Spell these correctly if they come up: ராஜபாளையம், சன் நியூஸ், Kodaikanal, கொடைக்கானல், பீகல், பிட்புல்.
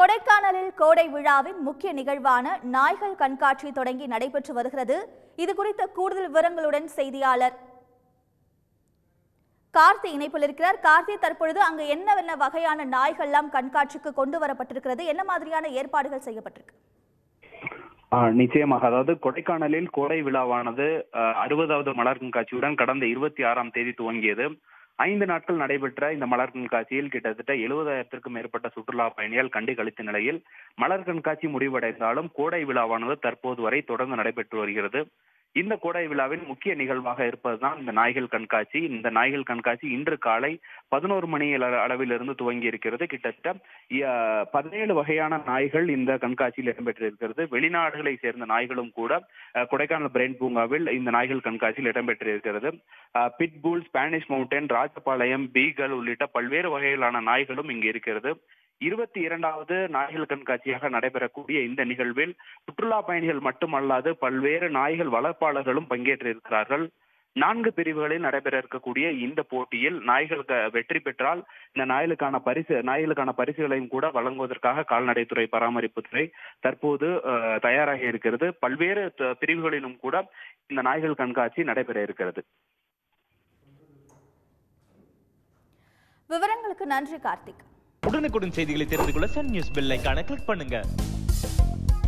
கொடைக்கானலில் கோடை விழாவின் முக்கிய நிகழ்வான நாய்கள் கண்காட்சி தொடங்கி நடைபெற்று வருகிறது. இது குறித்த கூடுதல் விவரங்களுடன் செய்தியாளர் கார்த்தி இணைப்பில் இருக்கிறார். கார்த்தி, தற்பொழுது அங்கு என்னென்ன வகையான நாய்கள் எல்லாம் கண்காட்சிக்கு கொண்டு வரப்பட்டிருக்கிறது, என்ன மாதிரியான ஏற்பாடுகள் செய்யப்பட்டிருக்கு? நிச்சயமாக, அதாவது கொடைக்கானலில் கோடை விழாவானது 60வது மலர் கண்காட்சியுடன் கடந்த 26ஆம் தேதி துவங்கியது. 5 நாட்கள் நடைபெற்ற இந்த மலர் கண்காட்சியில் கிட்டத்தட்ட 70,000-க்கும் மேற்பட்ட சுற்றுலா பயணிகள் கண்டு களித்த நிலையில் மலர் கண்காட்சி முடிவடைந்தாலும் கோடை விழாவானது தற்போது வரை தொடர்ந்து நடைபெற்று வருகிறது. இந்த கோடை விழாவின் முக்கிய நிகழ்வாக இருப்பதுதான் இந்த நாய்கள் கண்காட்சி. இந்த நாய்கள் கண்காட்சி இன்று காலை 11 மணி அளவிலிருந்து துவங்கி இருக்கிறது. கிட்டத்தட்ட 17 வகையான நாய்கள் இந்த கண்காட்சியில் இடம்பெற்றிருக்கிறது. வெளிநாடுகளை சேர்ந்த நாய்களும் கூட கொடைக்கானல் பிரெயின் பூங்காவில் இந்த நாய்கள் கண்காட்சியில் இடம்பெற்றிருக்கிறது. பிட்புல், Spanish mountain, ராஜபாளையம், பீகல் உள்ளிட்ட பல்வேறு வகையிலான நாய்களும் இங்கு இருக்கிறது. 22வது நாய்கள் கண்காட்சியாக நடைபெறக்கூடிய இந்த நிகழ்வில் சுற்றுலா பயணிகள் மட்டுமல்லாது பல்வேறு நாய்கள் வளர்ப்பாளர்களும் பங்கேற்றிருக்கிறார்கள். 4 பிரிவுகளில் நடைபெற இருக்கக்கூடிய இந்த போட்டியில் நாய்கள் வெற்றி பெற்றால் இந்த நாய்களுக்கான பரிசுகளையும் கூட வழங்குவதற்காக கால்நடைத்துறை பராமரிப்புத்துறை தற்போது தயாராக இருக்கிறது. பல்வேறு பிரிவுகளிலும் கூட இந்த நாய்கள் கண்காட்சி நடைபெற இருக்கிறது. விவரங்களுக்கு நன்றி கார்த்திக். உடனுக்குடன் செய்திகளை தெரிந்து கொள்ள சன் நியூஸ் பெல் ஐகானை கிளிக் பண்ணுங்க.